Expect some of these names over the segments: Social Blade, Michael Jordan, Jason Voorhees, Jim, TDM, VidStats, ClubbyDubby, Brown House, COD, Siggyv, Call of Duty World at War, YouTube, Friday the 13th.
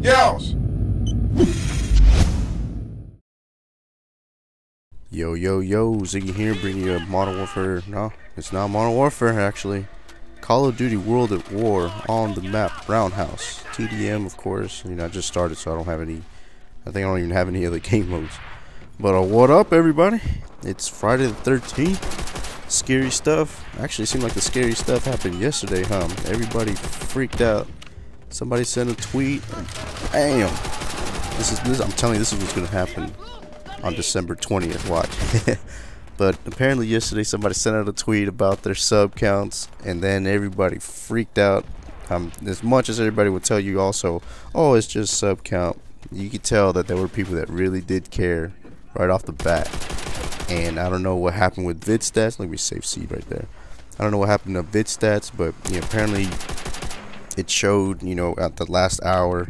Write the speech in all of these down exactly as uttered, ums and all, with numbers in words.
Yells. Yo, yo, yo, Ziggy here, bringing you a Modern Warfare. No, it's not Modern Warfare, actually. Call of Duty World at War on the map, Brown House. T D M, of course. You know, I just started, so I don't have any. I think I don't even have any other game modes. But uh, what up, everybody? It's Friday the thirteenth. Scary stuff. Actually, it seemed like the scary stuff happened yesterday, huh? Everybody freaked out. Somebody sent a tweet. Bam! This is this. I'm telling you, this is what's gonna happen on December twentieth. Watch. But apparently yesterday somebody sent out a tweet about their sub counts, and then everybody freaked out. Um, as much as everybody would tell you, also, oh, it's just sub count. You could tell that there were people that really did care right off the bat. And I don't know what happened with VidStats. Let me save seed right there. I don't know what happened to VidStats, but you know, apparently it showed, you know, at the last hour,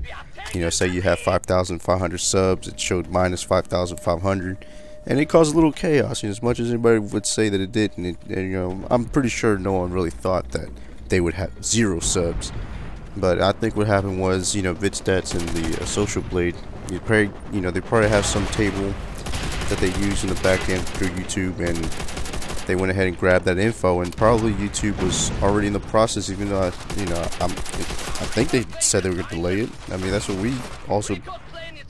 you know, say you have five thousand five hundred subs, it showed minus five thousand five hundred. And it caused a little chaos, you know, as much as anybody would say that it did. And, it, and you know, I'm pretty sure no one really thought that they would have zero subs. But I think what happened was, you know, VidStats and the uh, Social Blade, you probably, you know, they probably have some table that they use in the back end through YouTube, and they went ahead and grabbed that info. And probably YouTube was already in the process, even though I, you know, I'm, I think they said they were going to delay it. I mean, that's what we also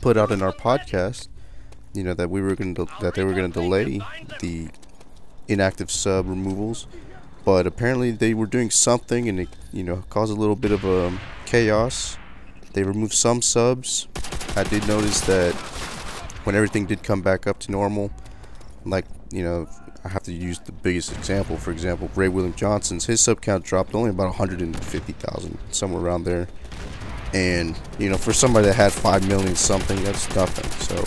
put out in our podcast. You know, that we were going to that they were going to delay the inactive sub removals, but apparently they were doing something, and it, you know, caused a little bit of a um, chaos. They removed some subs. I did notice that when everything did come back up to normal, like, you know, I have to use the biggest example. For example, Ray William Johnson's, his sub count dropped only about one hundred fifty thousand, somewhere around there. And you know, for somebody that had five million something, that's nothing. So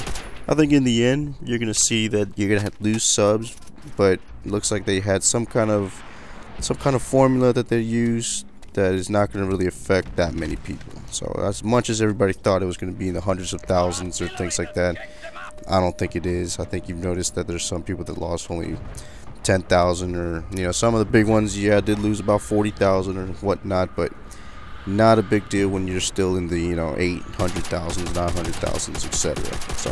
I think in the end, you're going to see that you're going to have to lose subs, but it looks like they had some kind of some kind of formula that they used that is not going to really affect that many people. So as much as everybody thought it was going to be in the hundreds of thousands or things like that, I don't think it is. I think you've noticed that there's some people that lost only ten thousand, or, you know, some of the big ones, yeah, did lose about forty thousand or whatnot, but not a big deal when you're still in the, you know, eight hundred thousands, nine hundred thousands, et cetera. So,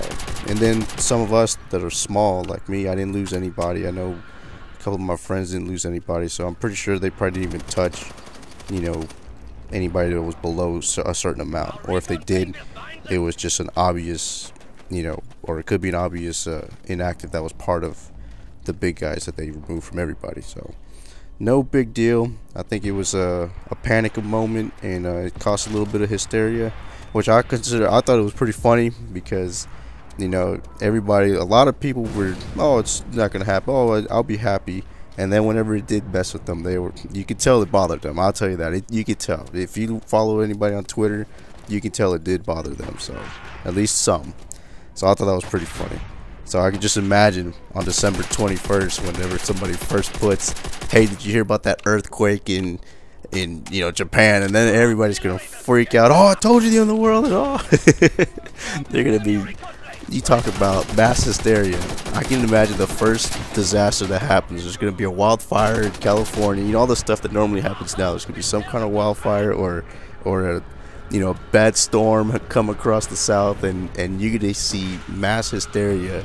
and then some of us that are small, like me, I didn't lose anybody. I know a couple of my friends didn't lose anybody, so I'm pretty sure they probably didn't even touch, you know, anybody that was below a certain amount. Or if they did, it was just an obvious, you know, or it could be an obvious uh, inactive that was part of the big guys that they removed from everybody. So, no big deal. I think it was a, a panic moment, and uh, it caused a little bit of hysteria, which I consider, I thought it was pretty funny, because, you know, everybody, a lot of people were, oh, it's not going to happen, oh, I'll be happy. And then whenever it did mess with them, they were, you could tell it bothered them. I'll tell you that. It, you could tell. If you follow anybody on Twitter, you can tell it did bother them. So, at least some. So, I thought that was pretty funny. So I can just imagine on December twenty-first, whenever somebody first puts, hey, did you hear about that earthquake in, in you know, Japan? And then everybody's going to freak out. Oh, I told you the end of the world. Oh. They're going to be, you talk about mass hysteria. I can imagine the first disaster that happens. There's going to be a wildfire in California. You know, all the stuff that normally happens now. There's going to be some kind of wildfire, or, or a, you know, a bad storm come across the South, and and you could see mass hysteria,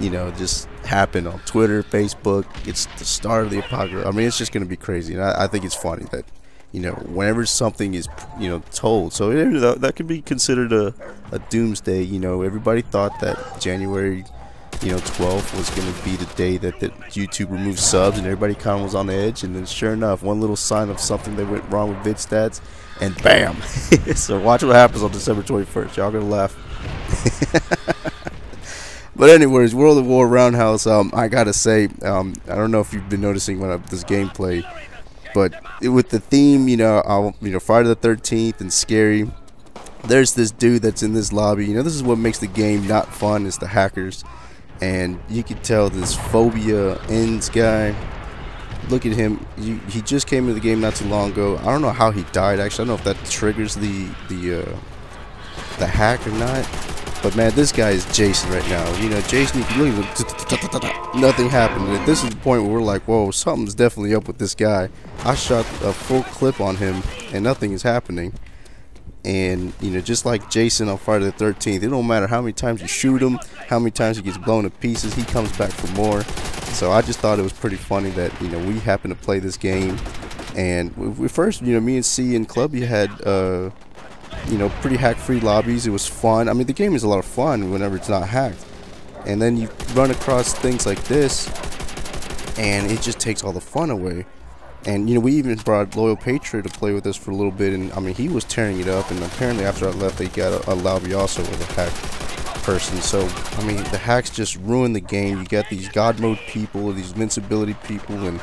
you know, just happen on Twitter, Facebook. It's the start of the apocalypse. I mean, it's just going to be crazy, and I, I think it's funny that, you know, whenever something is, you know, told, so it, that, that could be considered a, a doomsday. You know, everybody thought that January, you know, twelfth was going to be the day that, that YouTube removed subs, and everybody kind of was on the edge, and then sure enough, one little sign of something that went wrong with VidStats, and bam. So watch what happens on December twenty-first. Y'all gonna laugh. But anyways, World at War Roundhouse, um, I gotta say, um, I don't know if you've been noticing when I, this gameplay, but it, with the theme, you know, I'll, you know, Friday the thirteenth and scary, there's this dude that's in this lobby. You know, this is what makes the game not fun, is the hackers. And you can tell this Phobia Ends guy, look at him, you, he just came into the game not too long ago. I don't know how he died, actually. I don't know if that triggers the the uh, the hack or not, but man, this guy is Jason right now. You know, Jason, if you look at him, nothing happened. And this is the point where we're like, whoa, something's definitely up with this guy. I shot a full clip on him and nothing is happening. And, you know, just like Jason on Friday the thirteenth, it don't matter how many times you shoot him, how many times he gets blown to pieces, he comes back for more. So I just thought it was pretty funny that, you know, we happened to play this game. And we first, you know, me and C and Clubby had, uh, you know, pretty hack-free lobbies. It was fun. I mean, the game is a lot of fun whenever it's not hacked. And then you run across things like this, and it just takes all the fun away. And, you know, we even brought Loyal Patriot to play with us for a little bit, and, I mean, he was tearing it up, and apparently after I left, they got a, a lobby also with a hack person. So, I mean, the hacks just ruined the game. You got these God Mode people, these invincibility people, and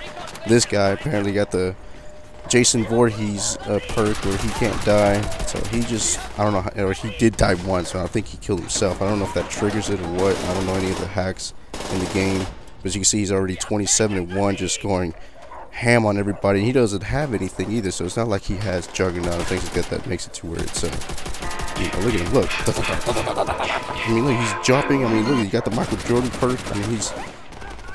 this guy apparently got the Jason Voorhees uh, perk where he can't die. So he just, I don't know, how, or he did die once, and I think he killed himself. I don't know if that triggers it or what. I don't know any of the hacks in the game. But as you can see, he's already twenty-seven and one, just scoring ham on everybody, and he doesn't have anything either, so it's not like he has Juggernaut and things like that that makes it too weird. So, you know, look at him, look. I mean, look, he's jumping. I mean, look, he got the Michael Jordan perk. I mean, he's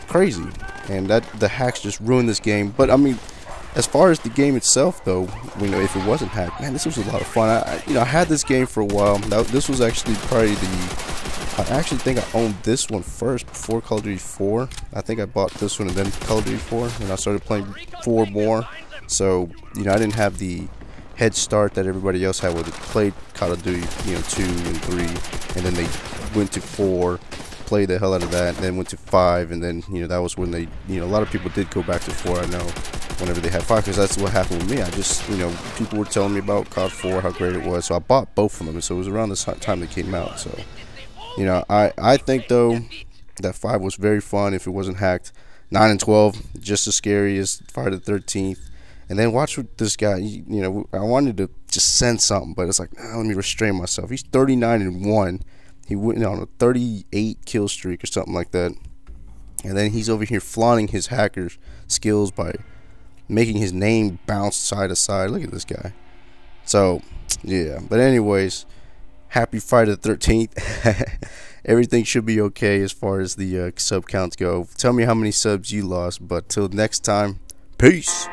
crazy, and that the hacks just ruined this game. But I mean, as far as the game itself, though, you know, if it wasn't hacked, man, this was a lot of fun. I, you know, I had this game for a while. Now, this was actually probably the. I actually think I owned this one first before Call of Duty four. I think I bought this one and then Call of Duty four, and I started playing four more. So, you know, I didn't have the head start that everybody else had where they played Call of Duty, you know, two and three, and then they went to four, played the hell out of that, and then went to five, and then, you know, that was when they, you know, a lot of people did go back to four, I know, whenever they had five, because that's what happened with me. I just, you know, people were telling me about C O D four, how great it was, so I bought both of them, and so it was around the time they came out, so... You know, I, I think, though, that five was very fun if it wasn't hacked. nine and twelve, just as scary as Friday the thirteenth. And then watch what this guy, you know, I wanted to just send something, but it's like, nah, let me restrain myself. He's thirty-nine and one. He went on a thirty-eight kill streak or something like that. And then he's over here flaunting his hacker skills by making his name bounce side to side. Look at this guy. So, yeah. But anyways... Happy Friday the thirteenth. Everything should be okay as far as the uh, sub counts go. Tell me how many subs you lost, but till next time, peace.